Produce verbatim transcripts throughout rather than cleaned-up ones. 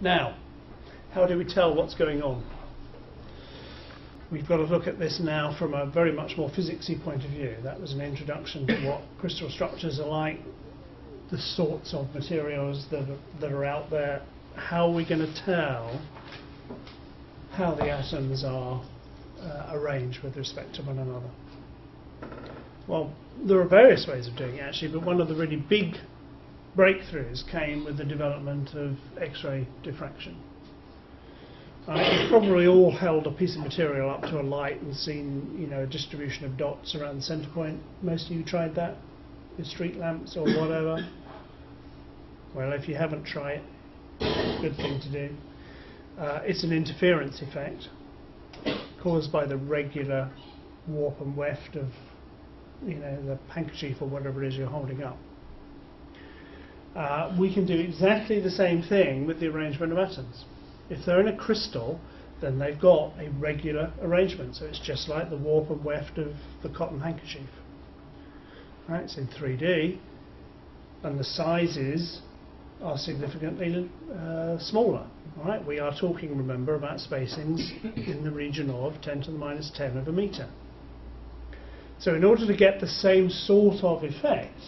Now, how do we tell what's going on? We've got to look at this now from a very much more physicsy point of view. That was an introduction to what crystal structures are like, the sorts of materials that are, that are out there. How are we going to tell how the atoms are uh, arranged with respect to one another? Well, there are various ways of doing it actually, but one of the really big breakthroughs came with the development of X-ray diffraction. Uh, we've probably all held a piece of material up to a light and seen, you know, a distribution of dots around the centre point. Most of you tried that with street lamps or whatever. Well, if you haven't, try it. It's a good thing to do. Uh, it's an interference effect caused by the regular warp and weft of, you know, the handkerchief or whatever it is you're holding up. Uh, we can do exactly the same thing with the arrangement of atoms. If they're in a crystal, then they've got a regular arrangement, so it's just like the warp and weft of the cotton handkerchief. Right, it's in three D, and the sizes are significantly uh, smaller. All right, we are talking, remember, about spacings in the region of ten to the minus ten of a meter. So in order to get the same sort of effect,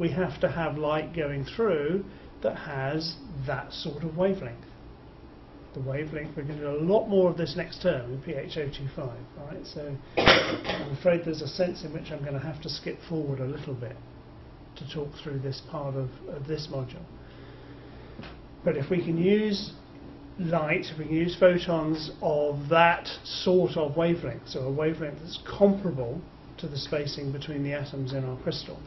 we have to have light going through that has that sort of wavelength. The wavelength, we're going to do a lot more of this next term in P H zero two five. All right, so I'm afraid there's a sense in which I'm going to have to skip forward a little bit to talk through this part of, of this module. But if we can use light, if we can use photons of that sort of wavelength, so a wavelength that's comparable to the spacing between the atoms in our crystal,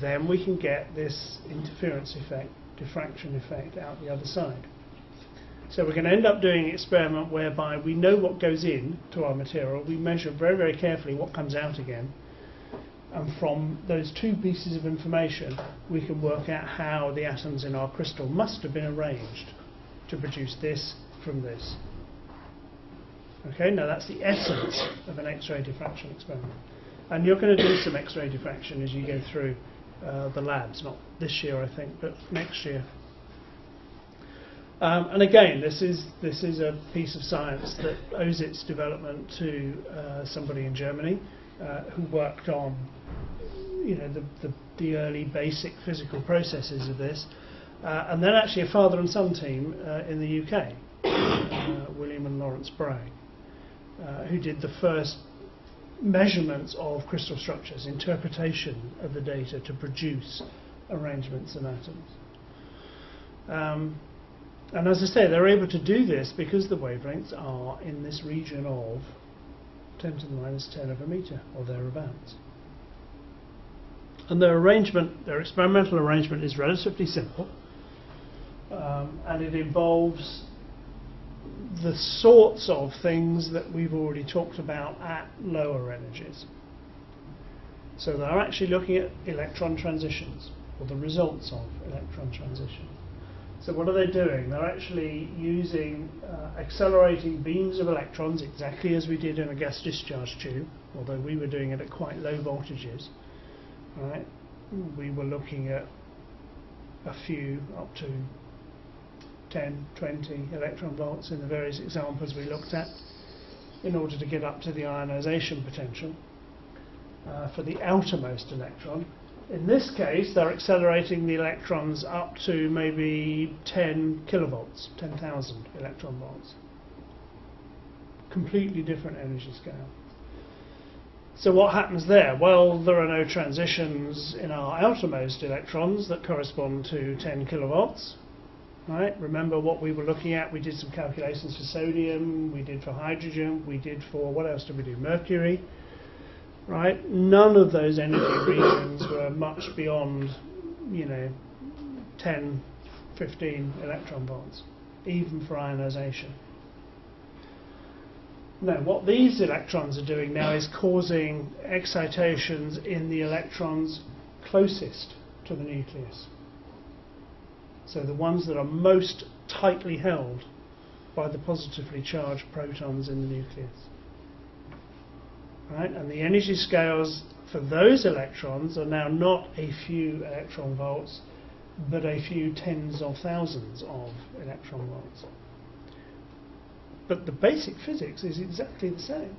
then we can get this interference effect, diffraction effect, out the other side. So we're going to end up doing an experiment whereby we know what goes in to our material, we measure very, very carefully what comes out again, and from those two pieces of information we can work out how the atoms in our crystal must have been arranged to produce this from this. Okay, now that's the essence of an X-ray diffraction experiment. And you're going to do some X-ray diffraction as you go through uh, the labs, not this year I think, but next year. Um, and again, this is, this is a piece of science that owes its development to uh, somebody in Germany uh, who worked on, you know, the, the, the early basic physical processes of this. Uh, and then actually a father and son team uh, in the U K, uh, William and Lawrence Bragg, uh, who did the first measurements of crystal structures, interpretation of the data to produce arrangements in atoms. Um, and as I say, they're able to do this because the wavelengths are in this region of ten to the minus ten of a meter or thereabouts. And their arrangement, their experimental arrangement, is relatively simple, um, and it involves the sorts of things that we've already talked about at lower energies. So they're actually looking at electron transitions, or the results of electron transition. So what are they doing? They're actually using uh, accelerating beams of electrons, exactly as we did in a gas discharge tube, although we were doing it at quite low voltages. Right? We were looking at a few up to ten, twenty electron volts in the various examples we looked at in order to get up to the ionisation potential uh, for the outermost electron. In this case, they're accelerating the electrons up to maybe ten kilovolts, ten thousand electron volts. Completely different energy scale. So what happens there? Well, there are no transitions in our outermost electrons that correspond to ten kilovolts. Right? Remember what we were looking at? We did some calculations for sodium, we did for hydrogen, we did for, what else did we do? Mercury. Right? None of those energy regions were much beyond, you know, ten, fifteen electron volts, even for ionisation. Now, what these electrons are doing now is causing excitations in the electrons closest to the nucleus. So the ones that are most tightly held by the positively charged protons in the nucleus. Right? And the energy scales for those electrons are now not a few electron volts, but a few tens of thousands of electron volts. But the basic physics is exactly the same.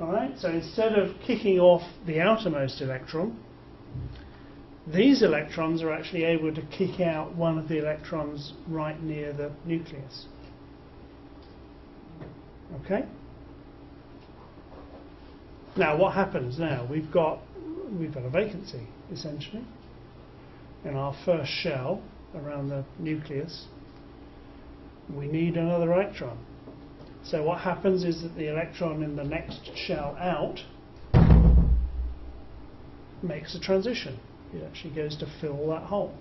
Alright, so instead of kicking off the outermost electron, these electrons are actually able to kick out one of the electrons right near the nucleus. Okay? Now what happens now? We've got we've got a vacancy, essentially, in our first shell around the nucleus. We need another electron. So what happens is that the electron in the next shell out makes a transition. It actually goes to fill that hole.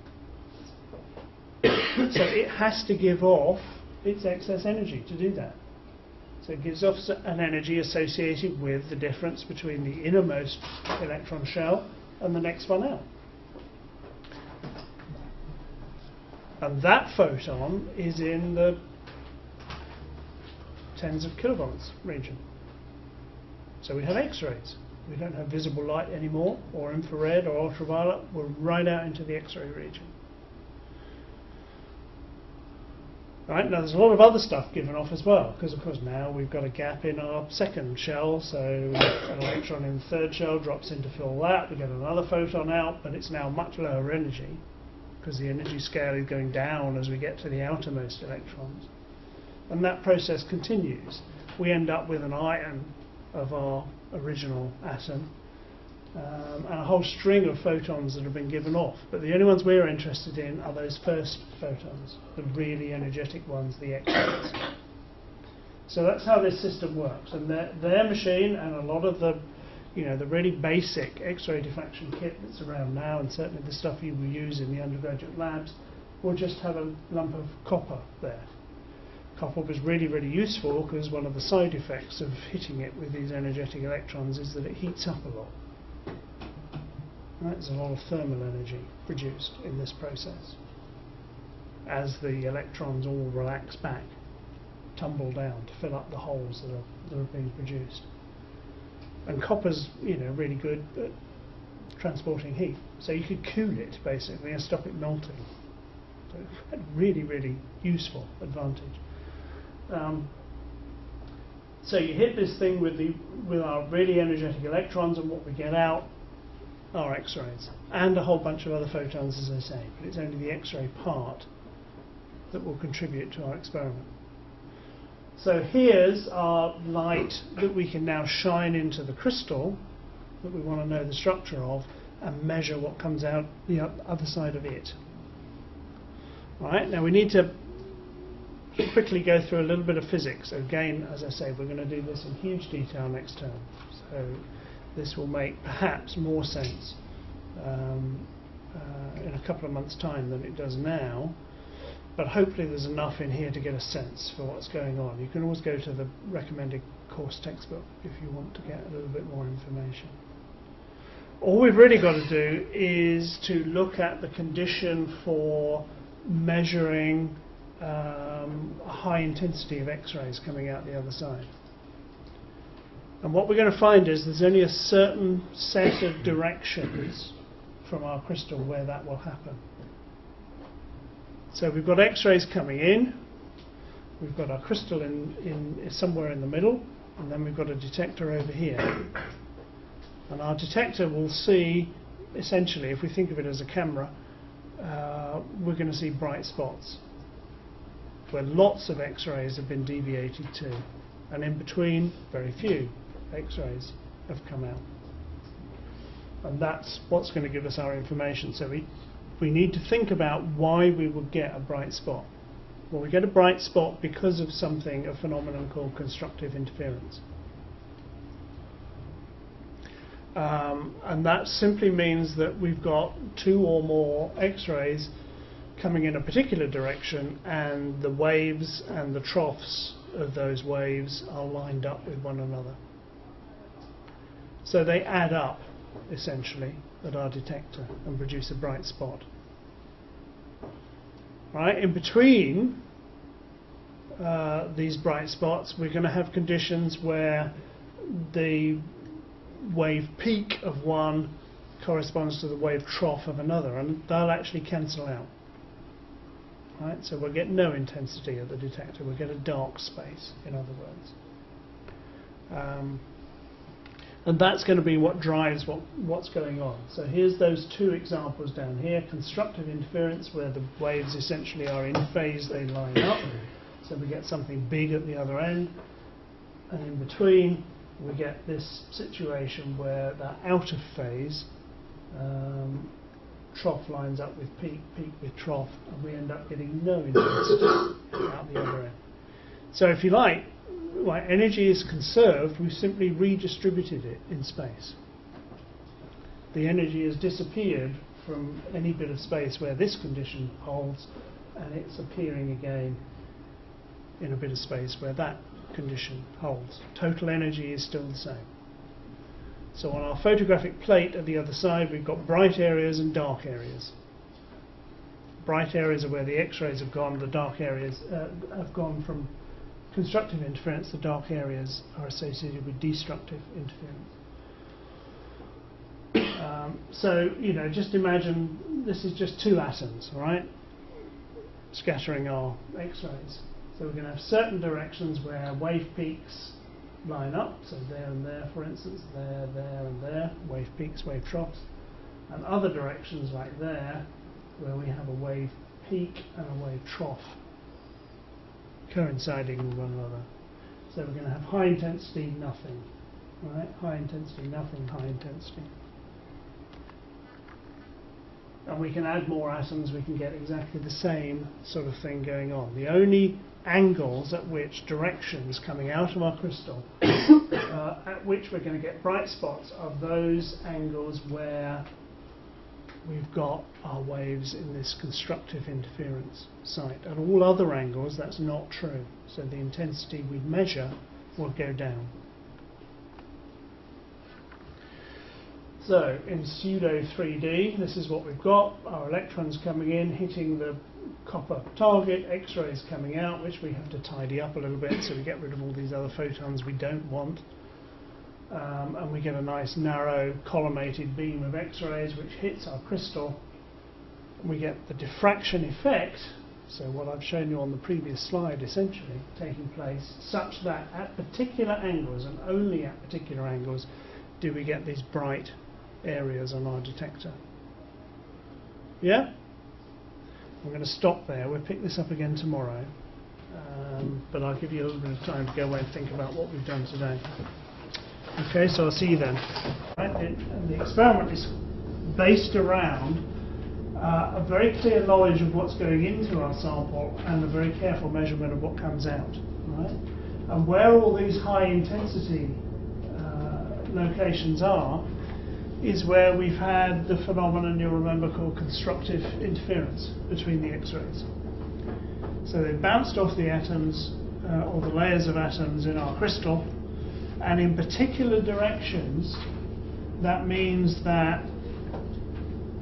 So it has to give off its excess energy to do that. So it gives off an energy associated with the difference between the innermost electron shell and the next one out. And that photon is in the tens of kilovolts region. So we have X-rays. We don't have visible light anymore, or infrared or ultraviolet. We're right out into the X-ray region. Right, now there's a lot of other stuff given off as well, because of course now we've got a gap in our second shell, so an electron in the third shell drops in to fill that, we get another photon out, but it's now much lower energy, because the energy scale is going down as we get to the outermost electrons. And that process continues. We end up with an ion of our original atom, um, and a whole string of photons that have been given off, but the only ones we're interested in are those first photons, the really energetic ones, the X-rays. So that's how this system works, and their, their machine and a lot of the, you know, the really basic X-ray diffraction kit that's around now, and certainly the stuff you will use in the undergraduate labs, will just have a lump of copper there. Copper was really, really useful because one of the side effects of hitting it with these energetic electrons is that it heats up a lot. Right, there's a lot of thermal energy produced in this process as the electrons all relax back, tumble down to fill up the holes that are, that are being produced. And copper's, you know, really good at transporting heat, so you could cool it basically and stop it melting. So it had really, really useful advantage. Um, so you hit this thing with the with our really energetic electrons, and what we get out are X-rays and a whole bunch of other photons, as I say, but it's only the X-ray part that will contribute to our experiment. So here's our light that we can now shine into the crystal that we want to know the structure of and measure what comes out the other side of it. Right, now we need to quickly go through a little bit of physics. Again, as I say, we're going to do this in huge detail next term, so this will make perhaps more sense um, uh, in a couple of months' time than it does now, but hopefully there's enough in here to get a sense for what's going on. You can always go to the recommended course textbook if you want to get a little bit more information. All we've really got to do is to look at the condition for measuring Um, a high intensity of X-rays coming out the other side. And what we're going to find is there's only a certain set of directions from our crystal where that will happen. So we've got X-rays coming in, we've got our crystal in, in somewhere in the middle, and then we've got a detector over here. And our detector will see, essentially, if we think of it as a camera, uh, we're going to see bright spots where lots of X-rays have been deviated to, and in between very few X-rays have come out. And that's what's going to give us our information. So we, we need to think about why we would get a bright spot. Well, we get a bright spot because of something, a phenomenon called constructive interference. Um, and that simply means that we've got two or more X-rays coming in a particular direction, and the waves and the troughs of those waves are lined up with one another. So they add up, essentially, at our detector and produce a bright spot. Right? In between uh, these bright spots, we're going to have conditions where the wave peak of one corresponds to the wave trough of another, and they'll actually cancel out. Right? So we'll get no intensity at the detector, we'll get a dark space, in other words. Um, and that's going to be what drives what, what's going on. So here's those two examples down here, constructive interference where the waves essentially are in phase, they line up, so we get something big at the other end, and in between we get this situation where that out of phase um, trough lines up with peak, peak with trough, and we end up getting no intensity out the other end. So if you like, while energy is conserved, we've simply redistributed it in space. The energy has disappeared from any bit of space where this condition holds, and it's appearing again in a bit of space where that condition holds. Total energy is still the same. So on our photographic plate at the other side, we've got bright areas and dark areas. Bright areas are where the X-rays have gone, the dark areas uh, have gone from constructive interference, the dark areas are associated with destructive interference. Um, so, you know, just imagine this is just two atoms, right, scattering our X-rays. So we're going to have certain directions where wave peaks line up, so there and there, for instance, there, there and there, wave peaks, wave troughs, and other directions like there, where we have a wave peak and a wave trough coinciding with one another. So we're going to have high intensity, nothing, right? High intensity, nothing, high intensity. And we can add more atoms, we can get exactly the same sort of thing going on. The only angles at which directions coming out of our crystal uh, at which we're going to get bright spots are those angles where we've got our waves in this constructive interference site. At all other angles that's not true, so the intensity we measure will go down. So in pseudo three D, this is what we've got: our electrons coming in, hitting the copper target, X-rays coming out, which we have to tidy up a little bit so we get rid of all these other photons we don't want, um, and we get a nice narrow collimated beam of X-rays which hits our crystal. We get the diffraction effect, so what I've shown you on the previous slide essentially taking place, such that at particular angles and only at particular angles do we get these bright areas on our detector. Yeah? I'm going to stop there. We'll pick this up again tomorrow, um, but I'll give you a little bit of time to go away and think about what we've done today. Okay, so I'll see you then. Right, it, and the experiment is based around uh, a very clear knowledge of what's going into our sample and a very careful measurement of what comes out. Right? And where all these high intensity uh, locations are is where we've had the phenomenon you'll remember called constructive interference between the X-rays. So they've bounced off the atoms, uh, or the layers of atoms in our crystal, and in particular directions, that means that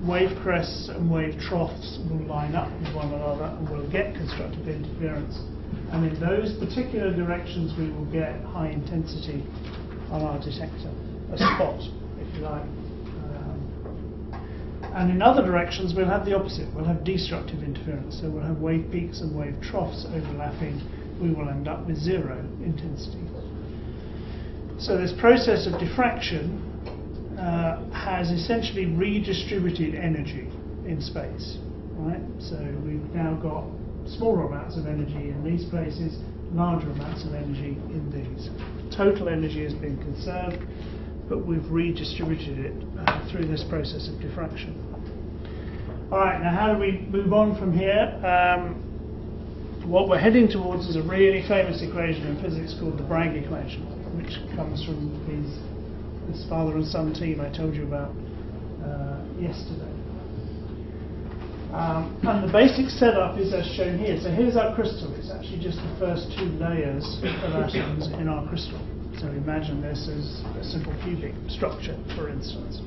wave crests and wave troughs will line up with one another and we'll get constructive interference. And in those particular directions, we will get high intensity on our detector, a spot, if you like. And in other directions we'll have the opposite, we'll have destructive interference, so we'll have wave peaks and wave troughs overlapping, we will end up with zero intensity. So this process of diffraction uh, has essentially redistributed energy in space, right? So we've now got smaller amounts of energy in these places, larger amounts of energy in these. Total energy has been conserved, but we've redistributed it uh, through this process of diffraction. Alright, now how do we move on from here? Um, what we're heading towards is a really famous equation in physics called the Bragg equation, which comes from these, this father and son team I told you about uh, yesterday. Um, and the basic setup is as shown here. So here's our crystal, it's actually just the first two layers of atoms in our crystal. So imagine this as a simple cubic structure, for instance.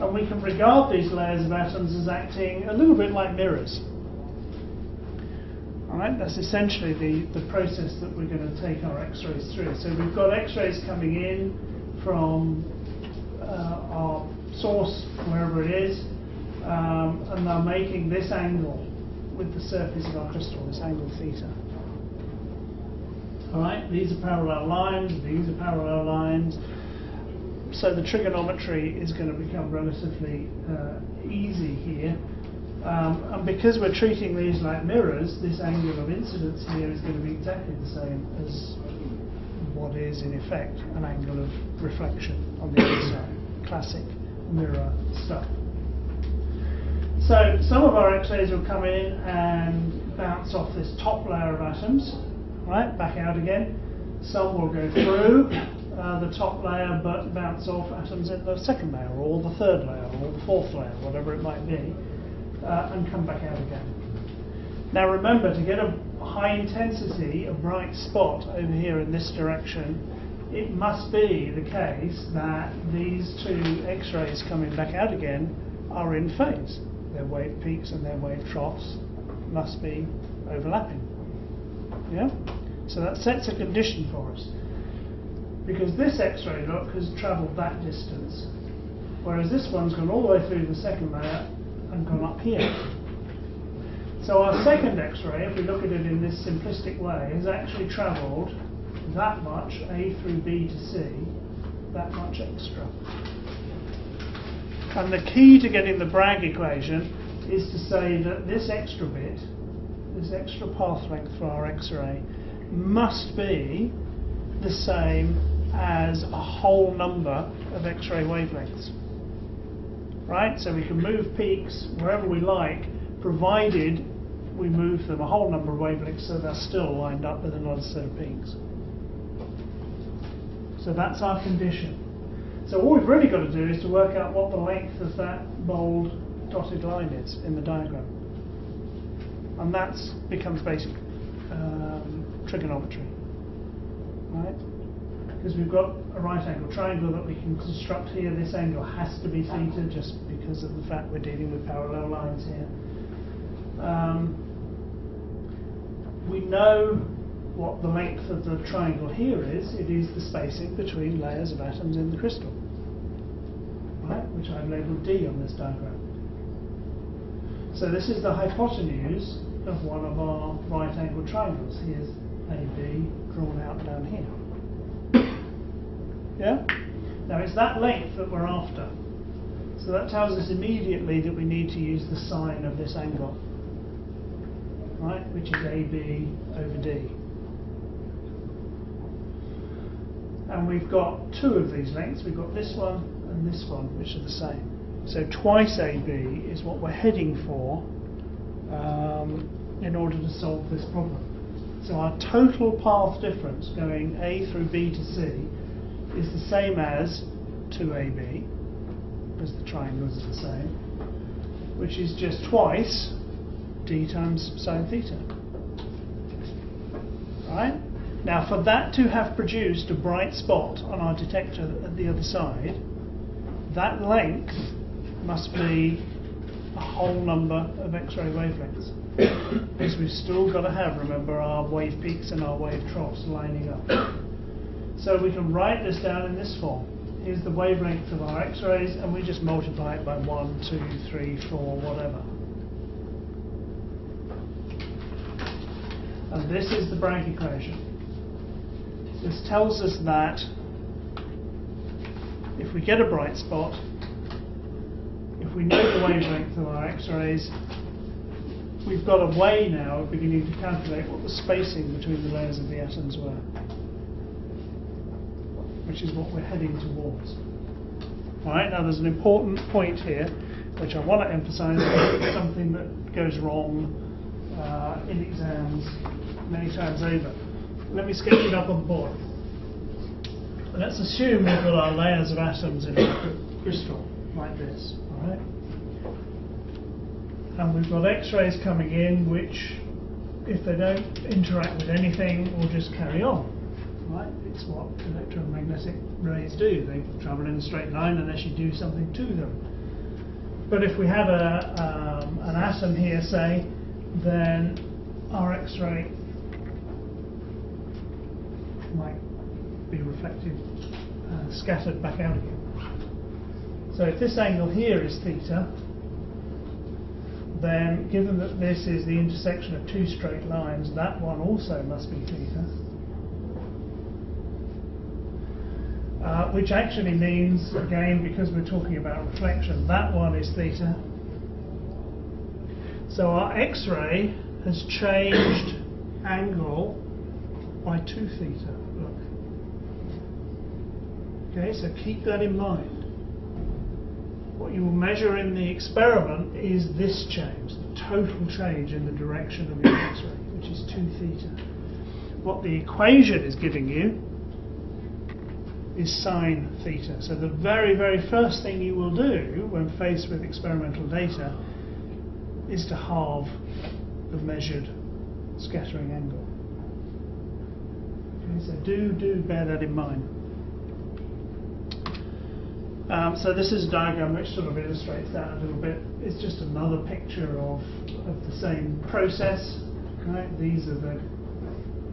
And we can regard these layers of atoms as acting a little bit like mirrors. All right, that's essentially the, the process that we're going to take our X-rays through. So we've got X-rays coming in from uh, uh, or source, wherever it is, um, and they're making this angle with the surface of our crystal, this angle theta. All right, these are parallel lines, these are parallel lines. So the trigonometry is going to become relatively uh, easy here. Um, and because we're treating these like mirrors, this angle of incidence here is going to be exactly the same as what is, in effect, an angle of reflection on the other side. Classic mirror stuff. So some of our X-rays will come in and bounce off this top layer of atoms, right, back out again. Some will go through uh, the top layer but bounce off atoms in the second layer, or the third layer, or the fourth layer, whatever it might be. Uh, and come back out again. Now remember, to get a high intensity, a bright spot over here in this direction, it must be the case that these two X-rays coming back out again are in phase. Their wave peaks and their wave troughs must be overlapping. Yeah? So that sets a condition for us, because this X-ray, look, has travelled that distance, whereas this one's gone all the way through the second layer and come up here. So our second X-ray, if we look at it in this simplistic way, has actually travelled that much A through B to C, that much extra. And the key to getting the Bragg equation is to say that this extra bit, this extra path length for our X-ray, must be the same as a whole number of X-ray wavelengths. Right, so we can move peaks wherever we like, provided we move them a whole number of wavelengths so they're still lined up with another set of peaks. So that's our condition. So what we've really got to do is to work out what the length of that bold dotted line is in the diagram. And that becomes basic um, trigonometry. Right? Because we've got a right angle triangle that we can construct here. This angle has to be theta just because of the fact we're dealing with parallel lines here. Um, we know what the length of the triangle here is. It is the spacing between layers of atoms in the crystal, right? Which I've labelled D on this diagram. So this is the hypotenuse of one of our right angle triangles. Here's A B drawn out down here. Yeah? Now it's that length that we're after. So that tells us immediately that we need to use the sine of this angle, right? Which is A B over D. And we've got two of these lengths. We've got this one and this one, which are the same. So twice A B is what we're heading for um, in order to solve this problem. So our total path difference going A through B to C is the same as two A B, because the triangles are the same, which is just twice D times sine theta. Right? Now for that to have produced a bright spot on our detector at the other side, that length must be a whole number of X-ray wavelengths. Because we've still got to have, remember, our wave peaks and our wave troughs lining up. So we can write this down in this form. Here's the wavelength of our X-rays, and we just multiply it by one, two, three, four, whatever. And this is the Bragg equation. This tells us that if we get a bright spot, if we know the wavelength of our X-rays, we've got a way now of beginning to calculate what the spacing between the layers of the atoms were, which is what we're heading towards. Alright, now there's an important point here which I want to emphasise, something that goes wrong uh, in exams many times over. Let me sketch it up on the board. Let's assume we've got our layers of atoms in a crystal like this, alright? And we've got X-rays coming in which, if they don't interact with anything, will just carry on. Right? It's what electromagnetic rays do. They travel in a straight line unless you do something to them. But if we had a, um, an atom here, say, then our X-ray might be reflected, uh, scattered back out again. So if this angle here is theta, then given that this is the intersection of two straight lines, that one also must be theta. Uh, which actually means, again, because we're talking about reflection, that one is theta. So our X-ray has changed angle by two theta. Look. Okay, so keep that in mind. What you will measure in the experiment is this change, the total change in the direction of your X-ray, which is two theta. What the equation is giving you is sine theta. So the very, very first thing you will do when faced with experimental data is to halve the measured scattering angle. Okay, so do, do bear that in mind. Um, so this is a diagram which sort of illustrates that a little bit. It's just another picture of, of the same process. Right? These are the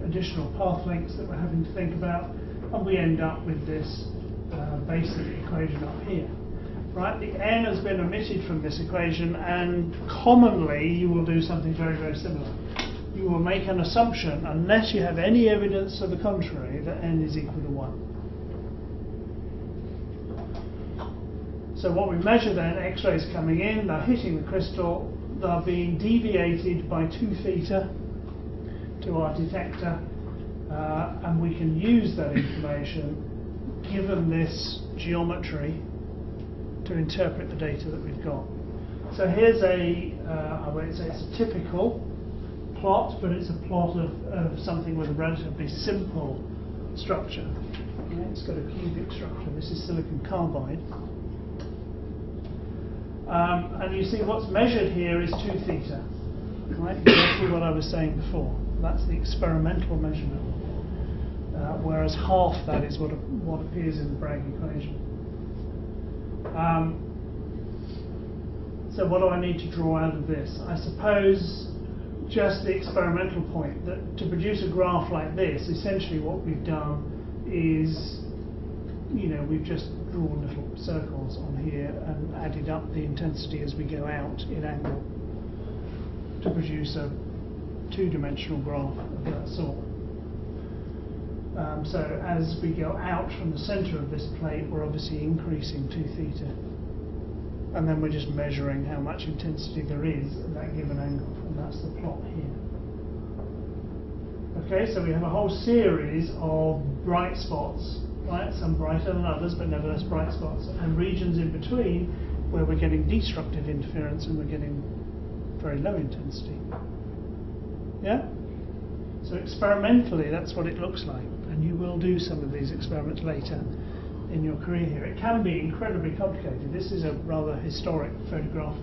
additional path lengths that we're having to think about. And we end up with this uh, basic equation up here. Right? The air has been omitted from this equation, and commonly you will do something very, very similar. You will make an assumption, unless you have any evidence to the contrary, that n is equal to one. So what we measure then, X-rays coming in, they're hitting the crystal, they're being deviated by two theta to our detector, uh, and we can use that information, given this geometry, to interpret the data that we've got. So here's a, uh, I won't say it's a typical plot, but it's a plot of, of something with a relatively simple structure. Okay, it's got a cubic structure. This is silicon carbide. Um, and you see what's measured here is two theta. Right? Exactly what I was saying before. That's the experimental measurement, uh, whereas half that is what, what appears in the Bragg equation. Um, so what do I need to draw out of this? I suppose just the experimental point, that to produce a graph like this, essentially what we've done is, you know, we've just drawn little circles on here and added up the intensity as we go out in angle to produce a two-dimensional graph of that sort. Um, so as we go out from the centre of this plate, we're obviously increasing two theta, and then we're just measuring how much intensity there is at that given angle, and that's the plot here. Okay, so we have a whole series of bright spots, right? Some brighter than others, but nevertheless bright spots, and regions in between where we're getting destructive interference and we're getting very low intensity. Yeah. So experimentally, that's what it looks like, and you will do some of these experiments later in your career here. It can be incredibly complicated. This is a rather historic photograph.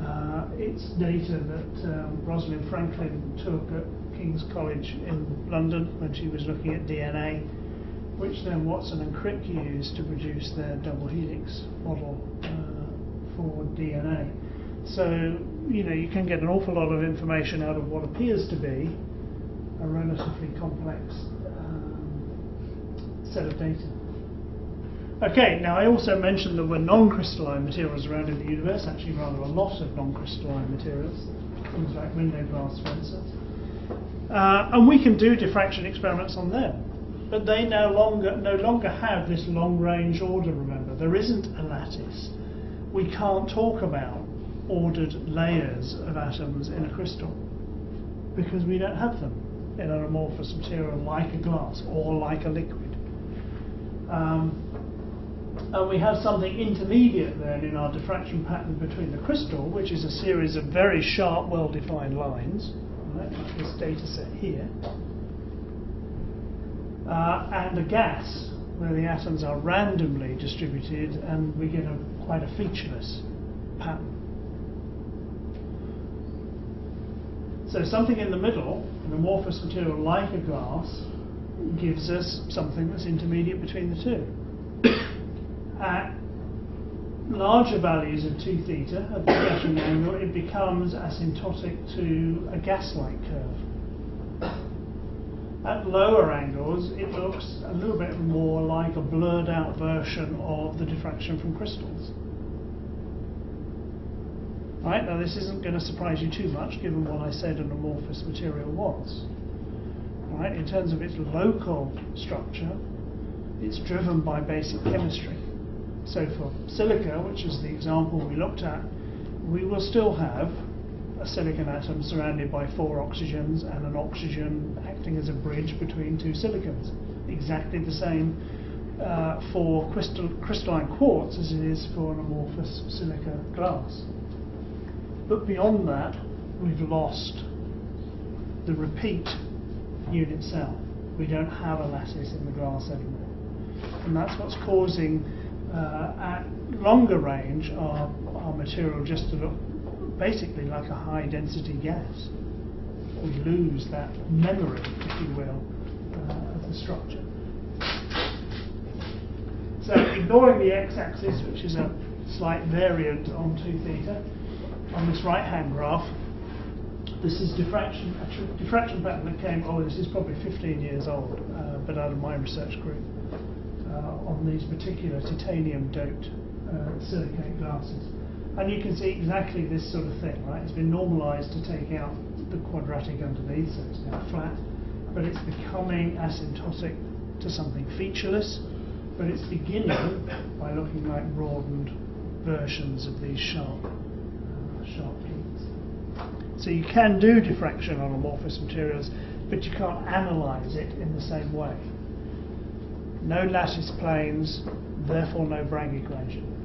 Uh, it's data that um, Rosalind Franklin took at King's College in London when she was looking at D N A, which then Watson and Crick used to produce their double helix model uh, for D N A. So, you know, you can get an awful lot of information out of what appears to be a relatively complex um, set of data. Okay, now I also mentioned there were non-crystalline materials around in the universe, actually rather a lot of non-crystalline materials, things like window glass, for instance. Uh, and we can do diffraction experiments on them, but they no longer, no longer have this long-range order, remember. There isn't a lattice. We can't talk about ordered layers of atoms in a crystal, because we don't have them in an amorphous material like a glass or like a liquid. Um, and we have something intermediate then in our diffraction pattern between the crystal, which is a series of very sharp, well-defined lines, right, like this data set here, uh, and a gas where the atoms are randomly distributed and we get a, quite a featureless pattern. So something in the middle, an amorphous material like a glass, gives us something that's intermediate between the two. At larger values of two theta, at the scattering angle, it becomes asymptotic to a gas-like curve. At lower angles, it looks a little bit more like a blurred out version of the diffraction from crystals. Right, now this isn't going to surprise you too much given what I said an amorphous material was. Right, in terms of its local structure, it's driven by basic chemistry. So for silica, which is the example we looked at, we will still have a silicon atom surrounded by four oxygens and an oxygen acting as a bridge between two silicons. Exactly the same uh, for crystal, crystalline quartz as it is for an amorphous silica glass. But beyond that, we've lost the repeat unit cell. We don't have a lattice in the glass anymore. And that's what's causing, uh, at longer range, our, our material just to look basically like a high density gas. We lose that memory, if you will, uh, of the structure. So ignoring the x-axis, which is a slight variant on two theta, on this right hand graph, this is diffraction, a diffraction pattern that came, oh this is probably fifteen years old, uh, but out of my research group, uh, on these particular titanium doped uh, silicate glasses. And you can see exactly this sort of thing, right? It's been normalised to take out the quadratic underneath, so it's now flat, but it's becoming asymptotic to something featureless, but it's beginning by looking like broadened versions of these sharp, uh, sharp peaks. So you can do diffraction on amorphous materials, but you can't analyse it in the same way. No lattice planes, therefore no Bragg equation.